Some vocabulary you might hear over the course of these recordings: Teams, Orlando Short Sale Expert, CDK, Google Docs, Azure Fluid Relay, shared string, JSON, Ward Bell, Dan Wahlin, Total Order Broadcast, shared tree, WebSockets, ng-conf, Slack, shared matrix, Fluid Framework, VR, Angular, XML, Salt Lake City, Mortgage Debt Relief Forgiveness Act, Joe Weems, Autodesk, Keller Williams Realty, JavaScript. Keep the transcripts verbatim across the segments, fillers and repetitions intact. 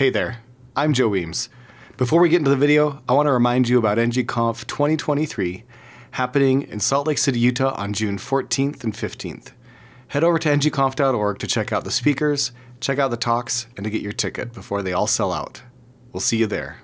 Hey there, I'm Joe Weems. Before we get into the video, I want to remind you about ng-conf twenty twenty-three happening in Salt Lake City, Utah on June fourteenth and fifteenth. Head over to ng conf dot org to check out the speakers, check out the talks, and to get your ticket before they all sell out. We'll see you there.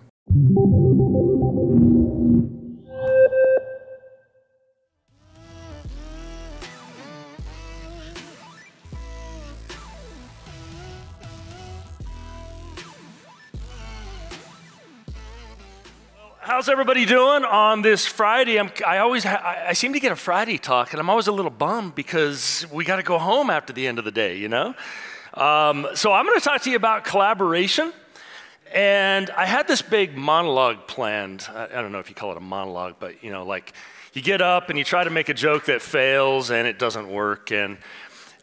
How's everybody doing on this Friday? I'm, I always I, I seem to get a Friday talk, and I'm always a little bummed because we got to go home after the end of the day, you know? Um, so I'm going to talk to you about collaboration. And I had this big monologue planned. I, I don't know if you call it a monologue, but, you know, like you get up and you try to make a joke that fails and it doesn't work. And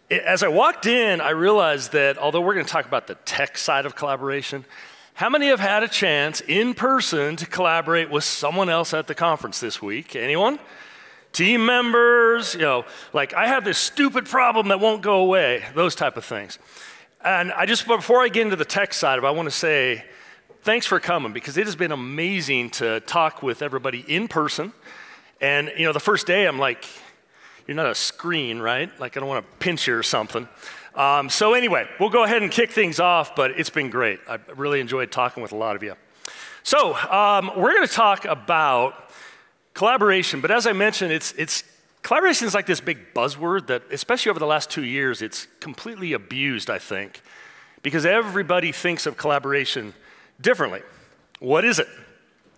it, as I walked in, I realized that although we're going to talk about the tech side of collaboration, how many have had a chance in person to collaborate with someone else at the conference this week? Anyone? Team members, you know, like I have this stupid problem that won't go away, those type of things. And I just, before I get into the tech side of it, I want to say thanks for coming because it has been amazing to talk with everybody in person. And, you know, the first day I'm like, you're not a screen, right? Like I don't want to pinch you or something. Um, so anyway, we'll go ahead and kick things off, but it's been great. I really enjoyed talking with a lot of you. So um, we're going to talk about collaboration, but as I mentioned, it's, it's, collaboration is like this big buzzword that, especially over the last two years, it's completely abused, I think, because everybody thinks of collaboration differently. What is it?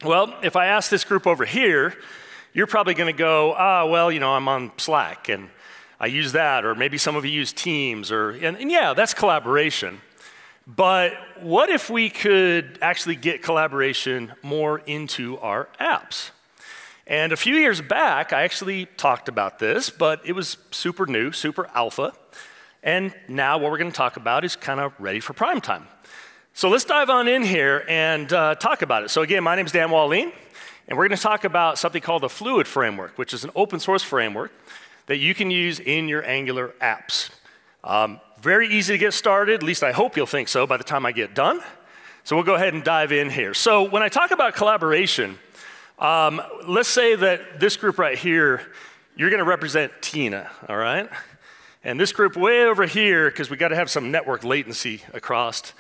Well, if I ask this group over here, you're probably going to go, ah, well, you know, I'm on Slack, and I use that, or maybe some of you use Teams, or and, and yeah, that's collaboration. But what if we could actually get collaboration more into our apps? And a few years back, I actually talked about this, but it was super new, super alpha. And now what we're going to talk about is kind of ready for prime time. So let's dive on in here and uh, talk about it. So again, my name is Dan Wahlin, and we're going to talk about something called the Fluid Framework, which is an open source framework that you can use in your Angular apps. Um, very easy to get started, at least I hope you'll think so by the time I get done. So we'll go ahead and dive in here. So when I talk about collaboration, um, let's say that this group right here, you're gonna represent Tina, all right? And this group way over here, because we gotta have some network latency across,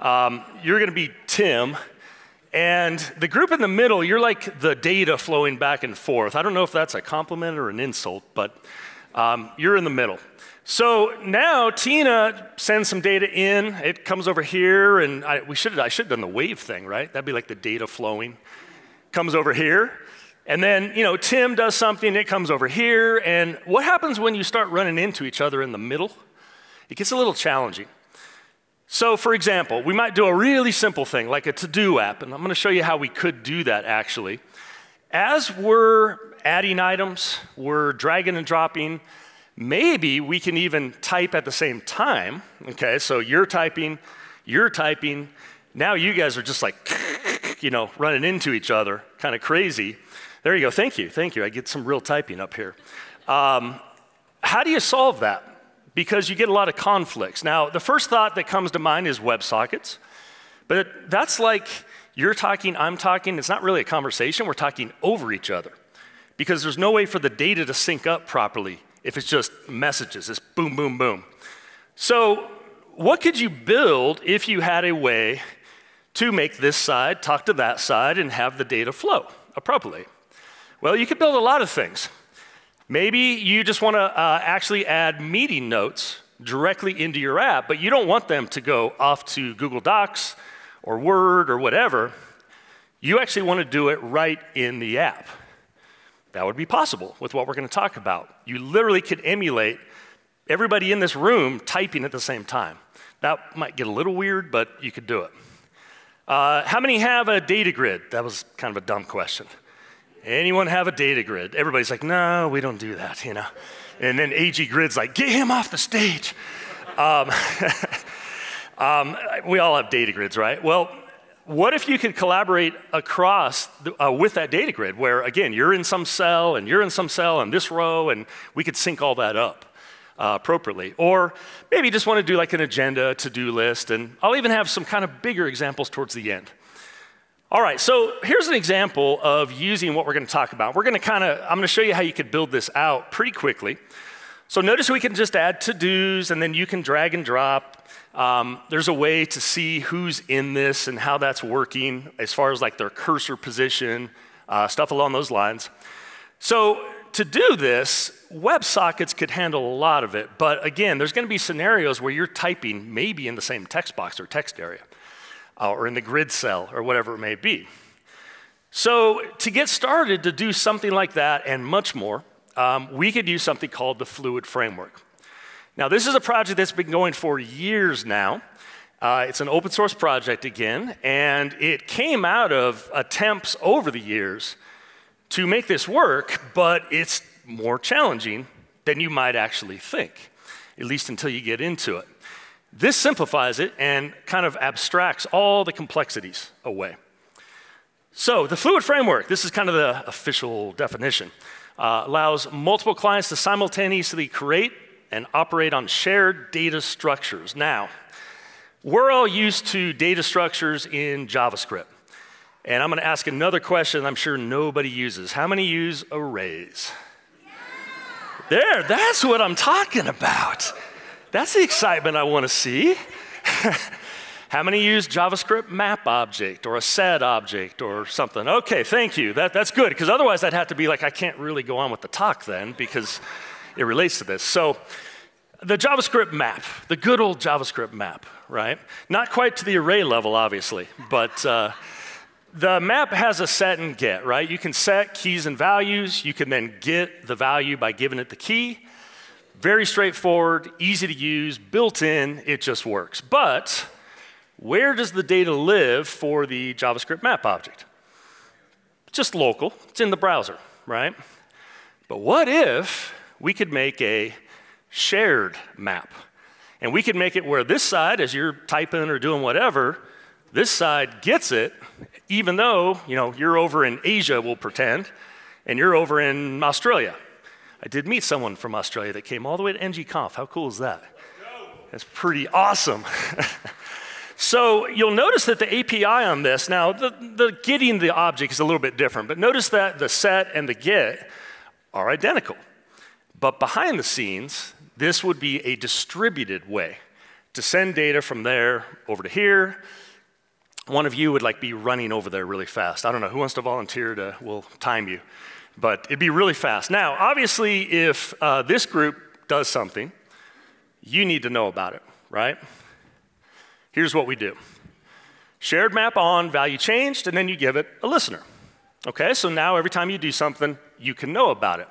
um, you're gonna be Tim. And the group in the middle, you're like the data flowing back and forth. I don't know if that's a compliment or an insult, but um, you're in the middle. So now Tina sends some data in. It comes over here, and I, we should I should have done the wave thing, right? That'd be like the data flowing. Comes over here, and then you know Tim does something. It comes over here, and what happens when you start running into each other in the middle? It gets a little challenging. So for example, we might do a really simple thing, like a to-do app, and I'm going to show you how we could do that actually. As we're adding items, we're dragging and dropping, maybe we can even type at the same time, okay? So you're typing, you're typing, now you guys are just like, you know, running into each other, kind of crazy. There you go, thank you, thank you, I get some real typing up here. Um, how do you solve that? Because you get a lot of conflicts. Now, the first thought that comes to mind is WebSockets, but that's like you're talking, I'm talking, it's not really a conversation, we're talking over each other because there's no way for the data to sync up properly if it's just messages, it's boom, boom, boom. So what could you build if you had a way to make this side talk to that side and have the data flow appropriately? Well, you could build a lot of things. Maybe you just want to uh, actually add meeting notes directly into your app, but you don't want them to go off to Google Docs or Word or whatever. You actually want to do it right in the app. That would be possible with what we're going to talk about. You literally could emulate everybody in this room typing at the same time. That might get a little weird, but you could do it. Uh, how many have a data grid? That was kind of a dumb question. Anyone have a data grid? Everybody's like, no, we don't do that, you know. And then A G Grid's like, get him off the stage. um, um, we all have data grids, right? Well, what if you could collaborate across the, uh, with that data grid where, again, you're in some cell, and you're in some cell, and this row, and we could sync all that up. uh, appropriately. Or maybe you just want to do like an agenda, a to-do list, and I'll even have some kind of bigger examples towards the end. All right, so here's an example of using what we're going to talk about. We're going to kind of, I'm going to show you how you could build this out pretty quickly. So notice we can just add to-dos, and then you can drag and drop. Um, there's a way to see who's in this and how that's working as far as like their cursor position, uh, stuff along those lines. So to do this, WebSockets could handle a lot of it. But again, there's going to be scenarios where you're typing maybe in the same text box or text area, uh, or in the grid cell or whatever it may be. So to get started to do something like that and much more, Um, we could use something called the Fluid Framework. Now, this is a project that's been going for years now. Uh, it's an open source project again, and it came out of attempts over the years to make this work, but it's more challenging than you might actually think, at least until you get into it. This simplifies it and kind of abstracts all the complexities away. So the Fluid Framework, this is kind of the official definition. Uh, allows multiple clients to simultaneously create and operate on shared data structures. Now, we're all used to data structures in JavaScript. And I'm going to ask another question I'm sure nobody uses. How many use arrays? Yeah. There, that's what I'm talking about. That's the excitement I want to see. How many use JavaScript map object or a set object or something? OK, thank you. That, that's good, because otherwise that'd have to be like, I can't really go on with the talk then, because it relates to this. So the JavaScript map, the good old JavaScript map, right? Not quite to the array level, obviously, but uh, the map has a set and get, right? You can set keys and values. You can then get the value by giving it the key. Very straightforward, easy to use, built in. It just works. But where does the data live for the JavaScript map object? Just local. It's in the browser, right? But what if we could make a shared map? And we could make it where this side, as you're typing or doing whatever, this side gets it, even though, you know, you're over in Asia, we'll pretend, and you're over in Australia. I did meet someone from Australia that came all the way to ng conf. How cool is that? That's pretty awesome. So you'll notice that the A P I on this, now the, the getting the object is a little bit different, but notice that the set and the get are identical. But behind the scenes, this would be a distributed way to send data from there over to here. One of you would like be running over there really fast. I don't know, who wants to volunteer to, we'll time you. But it'd be really fast. Now, obviously, if uh, this group does something, you need to know about it, right? Here's what we do. Shared map on, value changed, and then you give it a listener. Okay, so now every time you do something, you can know about it.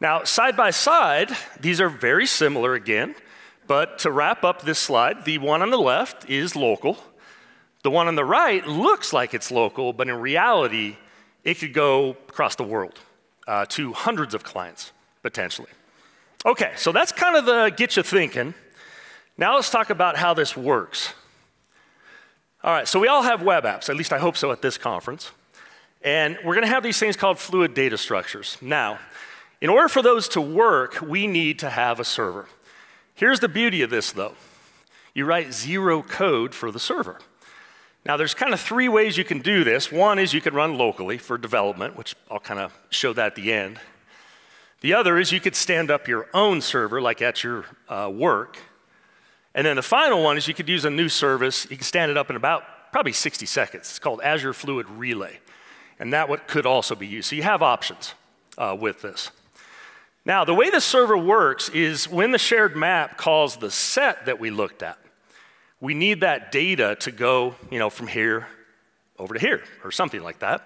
Now, side by side, these are very similar again. But to wrap up this slide, the one on the left is local. The one on the right looks like it's local, but in reality, it could go across the world uh, to hundreds of clients, potentially. Okay, so that's kind of the get you thinking. Now let's talk about how this works. All right, so we all have web apps, at least I hope so at this conference. And we're going to have these things called fluid data structures. Now, in order for those to work, we need to have a server. Here's the beauty of this, though. You write zero code for the server. Now, there's kind of three ways you can do this. One is you can run locally for development, which I'll kind of show that at the end. The other is you could stand up your own server, like at your uh, work. And then the final one is you could use a new service. You can stand it up in about probably sixty seconds. It's called Azure Fluid Relay. And that could also be used. So you have options uh, with this. Now, the way the server works is when the shared map calls the set that we looked at, we need that data to go, you know, from here over to here or something like that.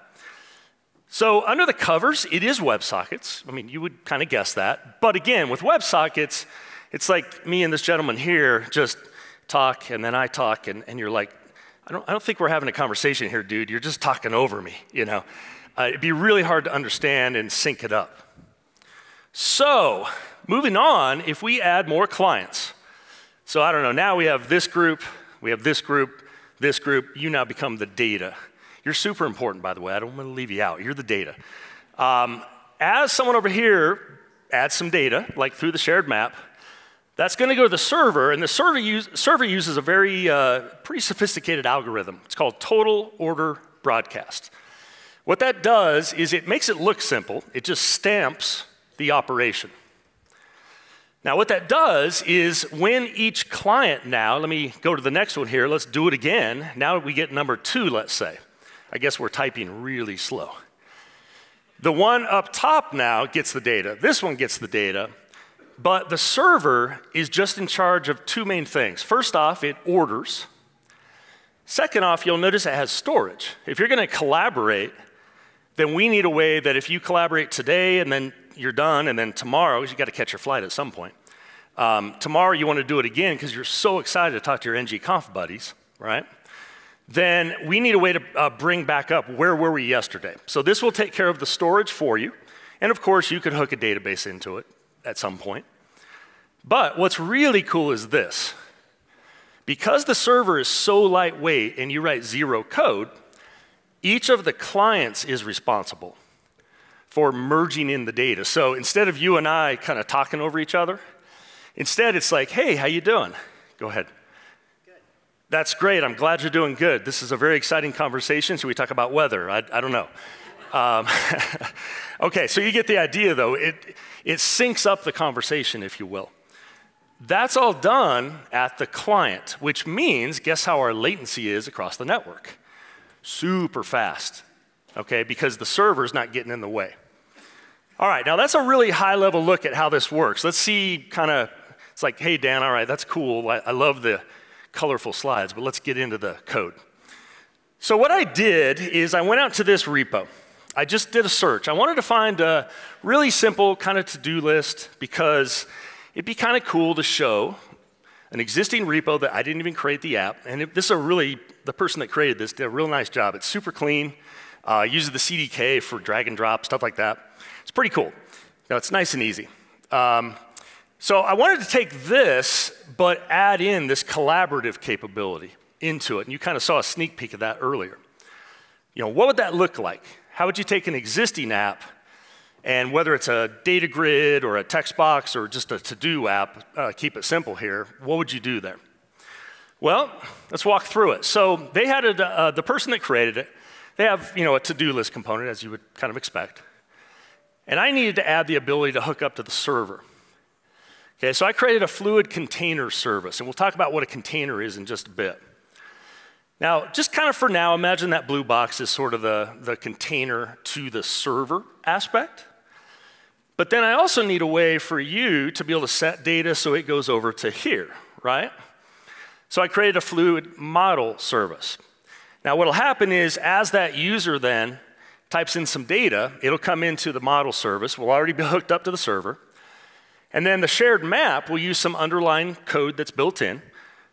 So under the covers, it is WebSockets. I mean, you would kind of guess that. But again, with WebSockets, it's like me and this gentleman here just talk, and then I talk, and, and you're like, I don't, I don't think we're having a conversation here, dude. You're just talking over me, you know. Uh, it'd be really hard to understand and sync it up. So moving on, if we add more clients. So I don't know, now we have this group, we have this group, this group. You now become the data. You're super important, by the way. I don't want to leave you out. You're the data. Um, as someone over here adds some data, like through the shared map, That's going to go to the server, and the server, use, server uses a very uh, pretty sophisticated algorithm. It's called Total Order Broadcast. What that does is it makes it look simple. It just stamps the operation. Now, what that does is when each client now, let me go to the next one here. Let's do it again. Now we get number two, let's say. I guess we're typing really slow. The one up top now gets the data. This one gets the data. But the server is just in charge of two main things. First off, it orders. Second off, you'll notice it has storage. If you're going to collaborate, then we need a way that if you collaborate today and then you're done, and then tomorrow, because you've got to catch your flight at some point. Um, tomorrow, you want to do it again because you're so excited to talk to your ng-conf buddies, right? Then we need a way to uh, bring back up where were we yesterday. So this will take care of the storage for you. And of course, you could hook a database into it at some point. But what's really cool is this. Because the server is so lightweight and you write zero code, each of the clients is responsible for merging in the data. So instead of you and I kind of talking over each other, instead it's like, hey, how you doing? Go ahead. Good. That's great. I'm glad you're doing good. This is a very exciting conversation. Should we talk about weather? I, I don't know. Um, OK, so you get the idea, though. It, it syncs up the conversation, if you will. That's all done at the client, which means, guess how our latency is across the network? Super fast, OK, because the server's not getting in the way. All right, now that's a really high-level look at how this works. Let's see kind of, it's like, hey, Dan, all right, that's cool. I, I love the colorful slides, but let's get into the code. So what I did is I went out to this repo. I just did a search. I wanted to find a really simple kind of to-do list because it'd be kind of cool to show an existing repo that I didn't even create the app. And it, this is a really, the person that created this did a real nice job. It's super clean, uh, uses the C D K for drag and drop, stuff like that. It's pretty cool. Now, it's nice and easy. Um, so I wanted to take this, but add in this collaborative capability into it. And you kind of saw a sneak peek of that earlier. You know, what would that look like? How would you take an existing app, and whether it's a data grid or a text box or just a to-do app, uh, keep it simple here, what would you do there? Well, let's walk through it. So they had a, uh, the person that created it, they have you know, a to-do list component, as you would kind of expect. And I needed to add the ability to hook up to the server. Okay, so I created a Fluid container service, and we'll talk about what a container is in just a bit. Now, just kind of for now, imagine that blue box is sort of the, the container to the server aspect. But then I also need a way for you to be able to set data so it goes over to here, right? So I created a Fluid model service. Now, what'll happen is as that user then types in some data, it'll come into the model service. We'll already be hooked up to the server. And then the shared map will use some underlying code that's built in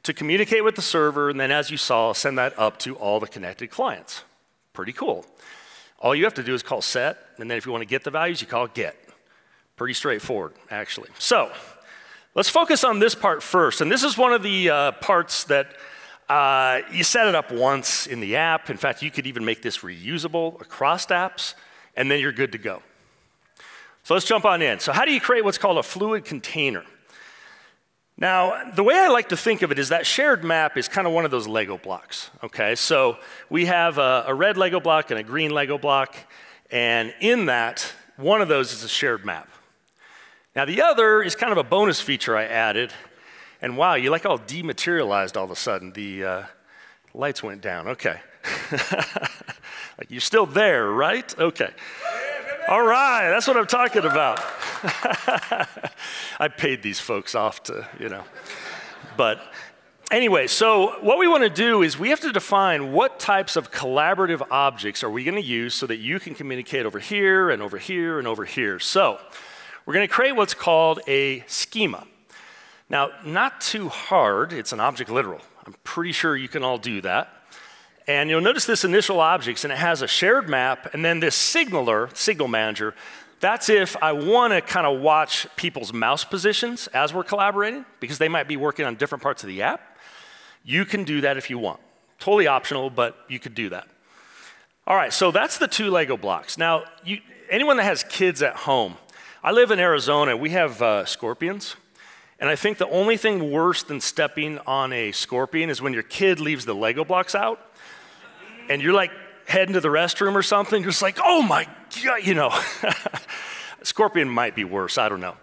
to communicate with the server, and then as you saw, send that up to all the connected clients. Pretty cool. All you have to do is call set, and then if you want to get the values, you call get. Pretty straightforward, actually. So let's focus on this part first. And this is one of the uh, parts that uh, you set it up once in the app. In fact, you could even make this reusable across apps, and then you're good to go. So let's jump on in. So how do you create what's called a Fluid container? Now, the way I like to think of it is that shared map is kind of one of those Lego blocks, okay? So we have a, a red Lego block and a green Lego block, and in that, one of those is a shared map. Now, the other is kind of a bonus feature I added, and wow, you like all dematerialized all of a sudden. The uh, lights went down, okay. Like, you're still there, right? Okay. All right, that's what I'm talking about. I paid these folks off to, you know. But anyway, so what we want to do is we have to define what types of collaborative objects are we going to use so that you can communicate over here and over here and over here. So we're going to create what's called a schema. Now, not too hard. It's an object literal. I'm pretty sure you can all do that. And you'll notice this initial objects, and it has a shared map, and then this signaler, signal manager. That's if I want to kind of watch people's mouse positions as we're collaborating, because they might be working on different parts of the app. You can do that if you want. Totally optional, but you could do that. All right, so that's the two Lego blocks. Now, you, anyone that has kids at home, I live in Arizona. We have uh, scorpions. And I think the only thing worse than stepping on a scorpion is when your kid leaves the Lego blocks out and you're like heading to the restroom or something, you're just like, oh my God, you know. Scorpion might be worse, I don't know.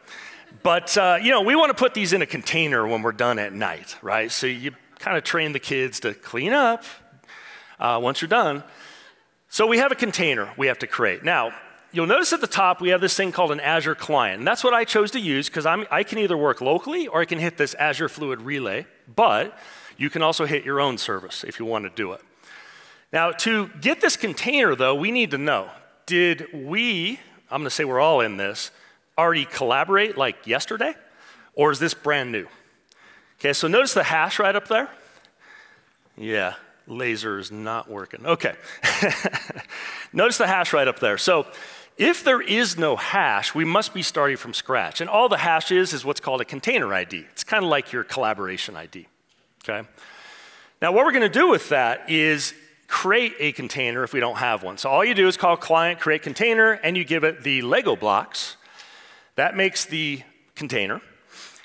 But uh, you know, we want to put these in a container when we're done at night, right? So you kind of train the kids to clean up uh, once you're done. So we have a container we have to create. Now, you'll notice at the top we have this thing called an Azure client, and that's what I chose to use because I'm, I can either work locally or I can hit this Azure Fluid Relay, but you can also hit your own service if you want to do it. Now, to get this container, though, we need to know, did we, I'm going to say we're all in this, already collaborate like yesterday, or is this brand new? Okay, so notice the hash right up there. Yeah, laser is not working. Okay. Notice the hash right up there. So if there is no hash, we must be starting from scratch. And all the hash is is what's called a container I D. It's kind of like your collaboration I D. Okay? Now what we're going to do with that is create a container if we don't have one. So all you do is call client create container, and you give it the Lego blocks. That makes the container.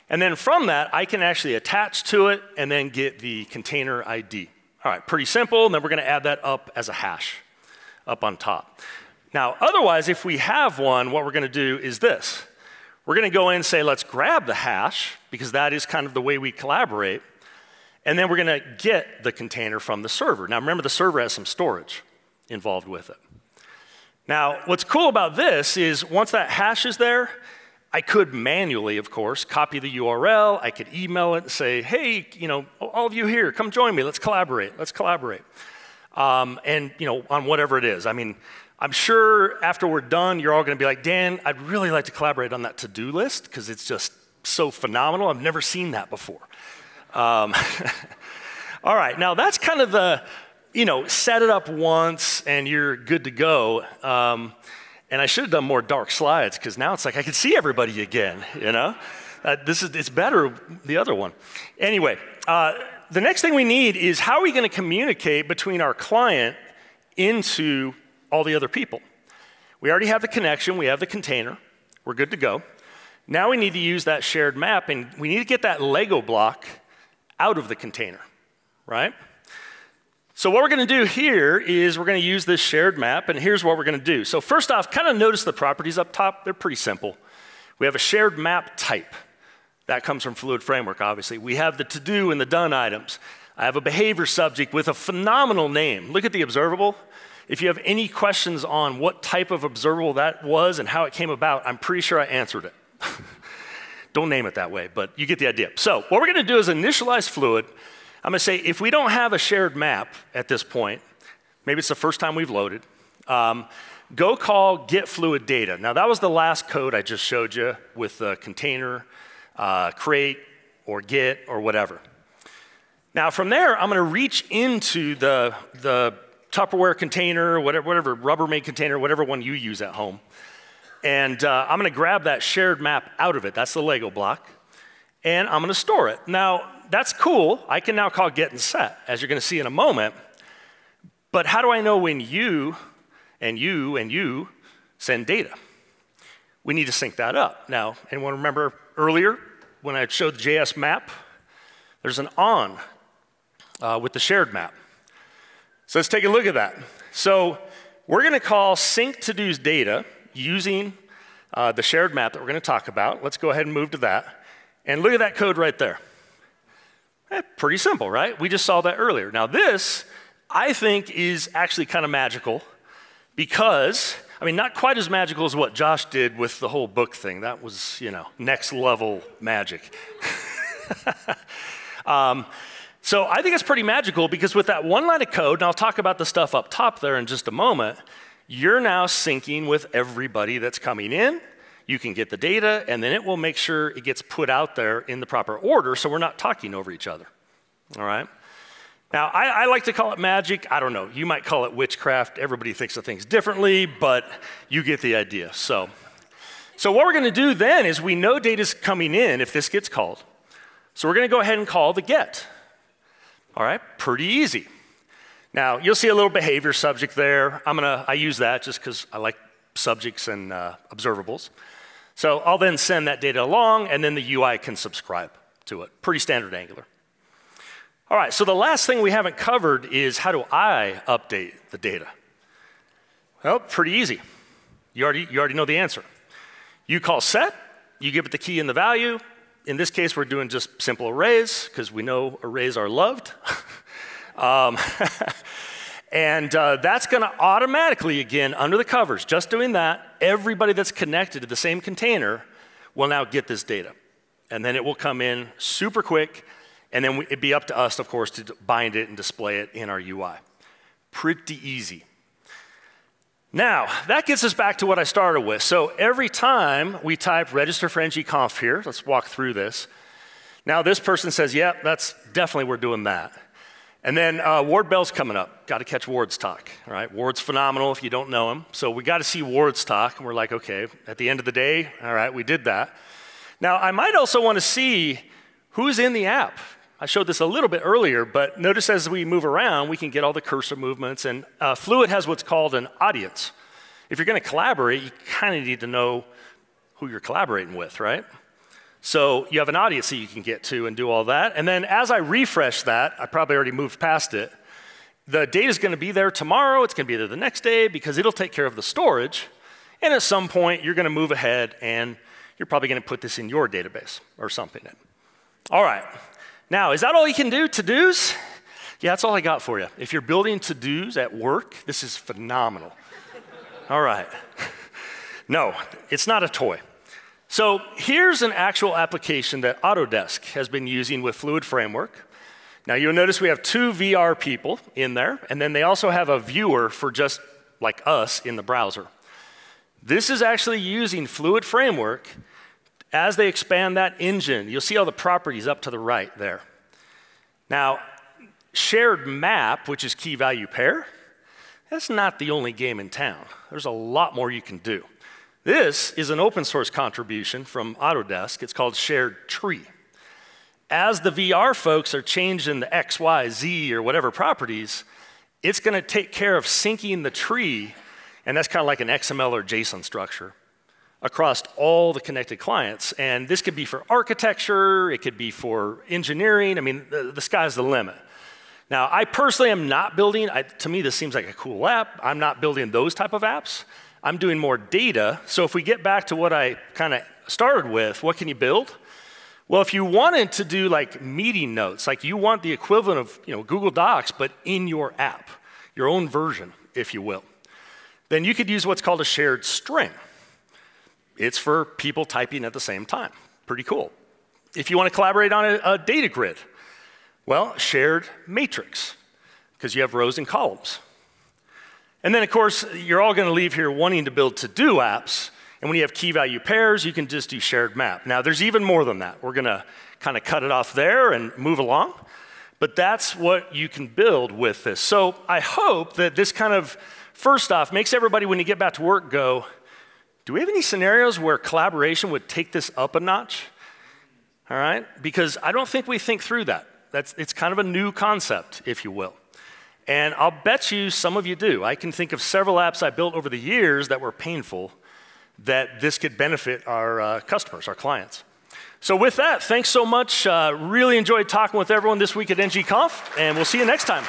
And then from that, I can actually attach to it and then get the container I D. All right, pretty simple, and then we're going to add that up as a hash up on top. Now, otherwise, if we have one, what we're going to do is this. We're going to go in and say, let's grab the hash, because that is kind of the way we collaborate. And then we're going to get the container from the server. Now, remember, the server has some storage involved with it. Now, what's cool about this is once that hash is there, I could manually, of course, copy the U R L. I could email it and say, hey, you know, all of you here, come join me. Let's collaborate. Let's collaborate. Um, and, you know, on whatever it is. I mean, I'm sure after we're done, you're all going to be like, Dan, I'd really like to collaborate on that to-do list because it's just so phenomenal. I've never seen that before. Um, all right, now that's kind of the, you know, set it up once and you're good to go. Um, and I should have done more dark slides because now it's like I can see everybody again, you know? Uh, this is, it's better, the other one. Anyway, uh, the next thing we need is how are we going to communicate between our client into all the other people? We already have the connection, we have the container, we're good to go. Now we need to use that shared map and we need to get that Lego block out of the container, right? So what we're going to do here is we're going to use this shared map, and here's what we're going to do. So first off, kind of notice the properties up top. They're pretty simple. We have a shared map type. That comes from Fluid Framework, obviously. We have the to-do and the done items. I have a behavior subject with a phenomenal name. Look at the observable. If you have any questions on what type of observable that was and how it came about, I'm pretty sure I answered it. Don't name it that way, but you get the idea. So what we're going to do is initialize Fluid. I'm going to say if we don't have a shared map at this point, maybe it's the first time we've loaded, um, go call get Fluid data. Now that was the last code I just showed you with the container, uh, create, or get, or whatever. Now from there, I'm going to reach into the, the Tupperware container, whatever, whatever Rubbermaid container, whatever one you use at home. And uh, I'm going to grab that shared map out of it. That's the Lego block. And I'm going to store it. Now, that's cool. I can now call get and set, as you're going to see in a moment. But how do I know when you and you and you send data? We need to sync that up. Now, anyone remember earlier when I showed the J S map? There's an on uh, with the shared map. So let's take a look at that. So we're going to call sync to-dos data using uh, the shared map that we're going to talk about. Let's go ahead and move to that. And look at that code right there. Eh, pretty simple, right? We just saw that earlier. Now this, I think, is actually kind of magical because, I mean, not quite as magical as what Josh did with the whole book thing. That was, you know, next level magic. um, so I think it's pretty magical because with that one line of code, and I'll talk about the stuff up top there in just a moment, you're now syncing with everybody that's coming in. You can get the data, and then it will make sure it gets put out there in the proper order so we're not talking over each other, all right? Now, I, I like to call it magic. I don't know. You might call it witchcraft. Everybody thinks of things differently, but you get the idea. So, so what we're going to do then is we know data's coming in if this gets called. So we're going to go ahead and call the get, all right? Pretty easy. Now, you'll see a little behavior subject there. I'm gonna, I use that just because I like subjects and uh, observables. So I'll then send that data along, and then the U I can subscribe to it. Pretty standard Angular. All right, so the last thing we haven't covered is how do I update the data? Well, pretty easy. You already, you already know the answer. You call set, you give it the key and the value. In this case, we're doing just simple arrays, because we know arrays are loved. um, and uh, that's going to automatically, again, under the covers, just doing that, everybody that's connected to the same container will now get this data. And then it will come in super quick, and then we, it'd be up to us, of course, to bind it and display it in our U I. Pretty easy. Now, that gets us back to what I started with. So every time we type register for ng-conf here, let's walk through this. Now this person says, yep, yeah, that's definitely we're doing that. And then uh, Ward Bell's coming up. Got to catch Ward's talk. All right? Ward's phenomenal if you don't know him. So we got to see Ward's talk. And we're like, OK, at the end of the day, all right, we did that. Now, I might also want to see who's in the app. I showed this a little bit earlier, but notice as we move around, we can get all the cursor movements. And uh, Fluid has what's called an audience. If you're going to collaborate, you kind of need to know who you're collaborating with, right? So you have an audience that you can get to and do all that. And then as I refresh that, I probably already moved past it, the data is going to be there tomorrow. It's going to be there the next day, because it'll take care of the storage. And at some point, you're going to move ahead, and you're probably going to put this in your database or something. All right. Now, is that all you can do, to-dos? Yeah, that's all I got for you. If you're building to-dos at work, this is phenomenal. All right. No, it's not a toy. So here's an actual application that Autodesk has been using with Fluid Framework. Now, you'll notice we have two V R people in there, and then they also have a viewer for just like us in the browser. This is actually using Fluid Framework. As they expand that engine, you'll see all the properties up to the right there. Now, shared map, which is key value pair, that's not the only game in town. There's a lot more you can do. This is an open source contribution from Autodesk. It's called shared tree. As the V R folks are changing the X, Y, Z, or whatever properties, it's going to take care of syncing the tree, and that's kind of like an X M L or JSON structure across all the connected clients. And this could be for architecture, it could be for engineering. I mean, the, the sky's the limit. Now, I personally am not building, I, to me this seems like a cool app. I'm not building those type of apps. I'm doing more data. So if we get back to what I kind of started with, what can you build? Well, if you wanted to do like meeting notes, like you want the equivalent of you know, Google Docs, but in your app, your own version, if you will, then you could use what's called a shared string. It's for people typing at the same time. Pretty cool. If you want to collaborate on a, a data grid, well, shared matrix, because you have rows and columns. And then, of course, you're all going to leave here wanting to build to-do apps. And when you have key value pairs, you can just do shared map. Now, there's even more than that. We're going to kind of cut it off there and move along. But that's what you can build with this. So I hope that this kind of, first off, makes everybody, when you get back to work, go, do we have any scenarios where collaboration would take this up a notch? All right? Because I don't think we think through that. That's, it's kind of a new concept, if you will. And I'll bet you some of you do. I can think of several apps I built over the years that were painful that this could benefit our uh, customers, our clients. So with that, thanks so much. Uh, really enjoyed talking with everyone this week at ng-conf, and we'll see you next time.